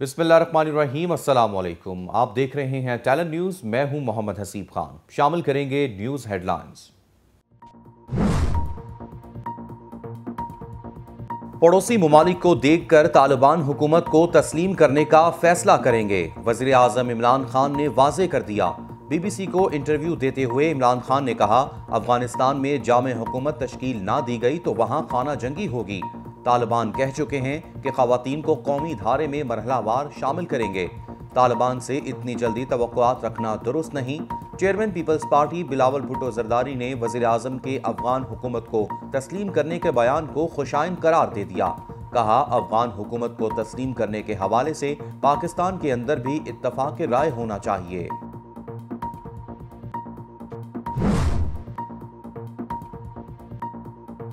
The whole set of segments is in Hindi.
बिस्मिल्लाहिर्रहमानिर्रहीम, अस्सलामुअलैकुम। आप देख रहे हैं टैलेंट न्यूज़, मैं हूं मोहम्मद हसीब खान। शामिल करेंगे न्यूज़ हेडलाइंस। पड़ोसी ममालिक को देखकर तालिबान हुकूमत को तस्लीम करने का फैसला करेंगे, वज़ीर आज़म इमरान खान ने वाजे कर दिया। बीबीसी को इंटरव्यू देते हुए इमरान खान ने कहा, अफगानिस्तान में जामे हुकूमत तश्कील ना दी गई तो वहाँ खाना जंगी होगी। तालिबान कह चुके हैं कि ख़वातीन को कौमी धारे में मरहलावार शामिल करेंगे। तालिबान से इतनी जल्दी तवक्कुआत रखना दुरुस्त नहीं। Chairman peoples party Bilawal Bhutto Zardari ने वज़ीर-ए-आज़म के अफगान हुकूमत को तस्लीम करने के बयान को खुशाइन करार दे दिया। कहा, अफगान हुकूमत को तस्लीम करने के हवाले से पाकिस्तान के अंदर भी इत्तफाक राय होना चाहिए।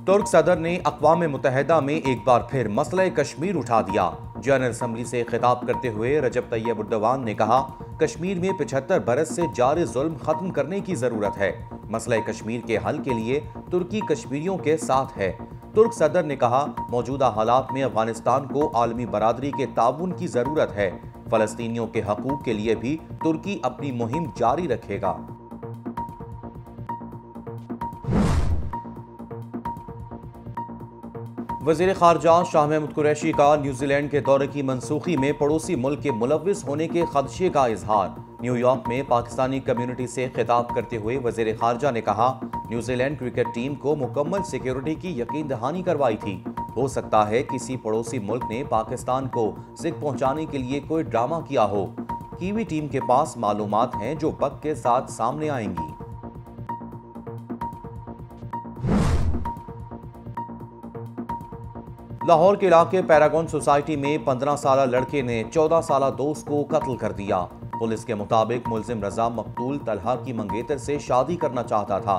तुर्क सदर ने अक़वाम मुत्तहिदा में एक बार फिर मसला कश्मीर उठा दिया। जनरल असम्बली से खिताब करते हुए रजब तैयब एर्दोग़ान ने कहा, कश्मीर में 75 बरस से जारी जुल्म ख़त्म करने की ज़रूरत है। मसला कश्मीर के हल के लिए तुर्की कश्मीरियों के साथ है। तुर्क सदर ने कहा, मौजूदा हालात में अफगानिस्तान को आलमी बरादरी के ताउन की ज़रूरत है। फ़लस्तीनियों के हकूक़ के लिए भी तुर्की अपनी मुहिम जारी रखेगा। वज़ीर ख़ारजा शाह महमूद कुरैशी का न्यूजीलैंड के दौरे की मनसूखी में पड़ोसी मुल्क के मुलविस होने के खदशे का इजहार। न्यूयॉर्क में पाकिस्तानी कम्युनिटी से खिताब करते हुए वज़ीर ख़ारजा ने कहा, न्यूजीलैंड क्रिकेट टीम को मुकम्मल सिक्योरिटी की यकीन दहानी करवाई थी। हो सकता है किसी पड़ोसी मुल्क ने पाकिस्तान को जिक पहुँचाने के लिए कोई ड्रामा किया हो। कीवी टीम के पास मालूमात हैं जो वक्त के साथ सामने आएंगी। लाहौर के इलाके पैरागॉन सोसाइटी में 15 साला लड़के ने 14 साला दोस्त को कत्ल कर दिया। पुलिस के मुताबिक मुलजिम रजा मकतूल तलहा की मंगेतर से शादी करना चाहता था।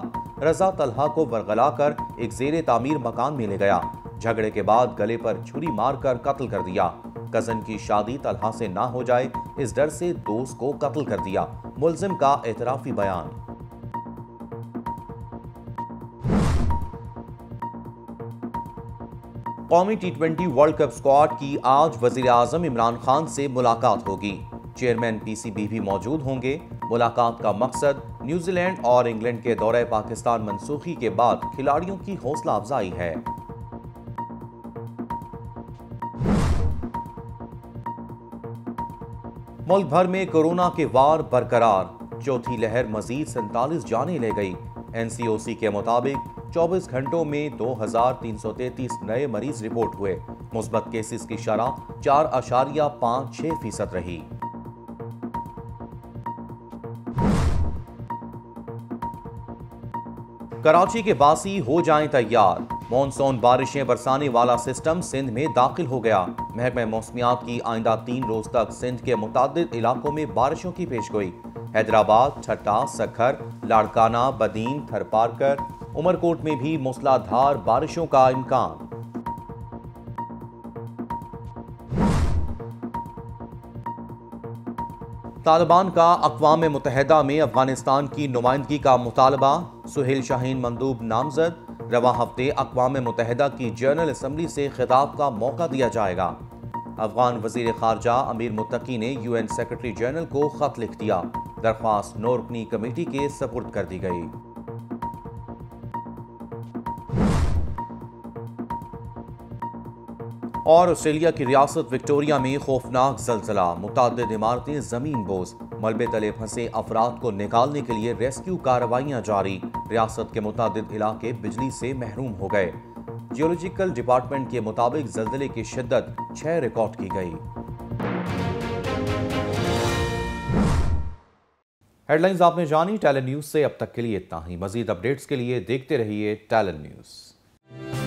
रजा तलहा को वरगला कर एक जेरे तामीर मकान में ले गया। झगड़े के बाद गले पर छुरी मारकर कत्ल कर दिया। कजन की शादी तलहा से ना हो जाए, इस डर से दोस्त को कत्ल कर दिया। मुलजिम का एतराफी बयान। कौमी T20 वर्ल्ड कप स्क्वाड की आज वज़ीर आज़म इमरान खान से मुलाकात होगी। चेयरमैन PCB भी मौजूद होंगे। मुलाकात का मकसद न्यूजीलैंड और इंग्लैंड के दौरे पाकिस्तान मनसूखी के बाद खिलाड़ियों की हौसला अफजाई है। मुल्क भर में कोरोना के वार बरकरार, चौथी लहर मजीद 47 जाने ले गई। NCOC के मुताबिक 24 घंटों में 2333 नए मरीज रिपोर्ट हुए। मुस्बत केसेस की शरह 4.56% रही। कराची के बासी हो जाएं तैयार, मॉनसून बारिशें बरसाने वाला सिस्टम सिंध में दाखिल हो गया। महकमा मौसमियात की आइंदा 3 रोज तक सिंध के मुतादिद इलाकों में बारिशों की पेशगोई। हैदराबाद, ठट्टा, सक्खर, लाड़काना, बदीन, थरपारकर, उमरकोट में भी मूसलाधार बारिशों का इम्कान। तालिबान का अक़वाम मुत्तहिदा में अफगानिस्तान की नुमाइंदगी का मुतालबा, सुहेल शाहीन मंदूब नामजद। रवा हफ्ते अक़वाम मुत्तहिदा की जनरल असम्बली से खिताब का मौका दिया जाएगा। अफगान वज़ीर ख़ारजा अमीर मुत्तकी ने UN सेक्रेटरी जनरल को ख़त लिख दिया। दरख्वास्त नौरुकनी कमेटी के सपुर्द कर दी गई। और ऑस्ट्रेलिया की रियासत विक्टोरिया में खौफनाक ज़लज़ला, मुतअद्दिद इमारतें ज़मीन बोझ। मलबे तले फंसे अफराद को निकालने के लिए रेस्क्यू कार्रवाइयाँ जारी। रियासत के मुतअद्दिद इलाके बिजली से महरूम हो गए। जियोलॉजिकल डिपार्टमेंट के मुताबिक ज़लज़ले की शिद्दत 6 रिकॉर्ड की गई। हेडलाइंस आपने जानी। टैलेंट न्यूज़ से अब तक के लिए इतना ही। मज़ीद अपडेट्स के लिए देखते रहिए टैलेंट न्यूज़।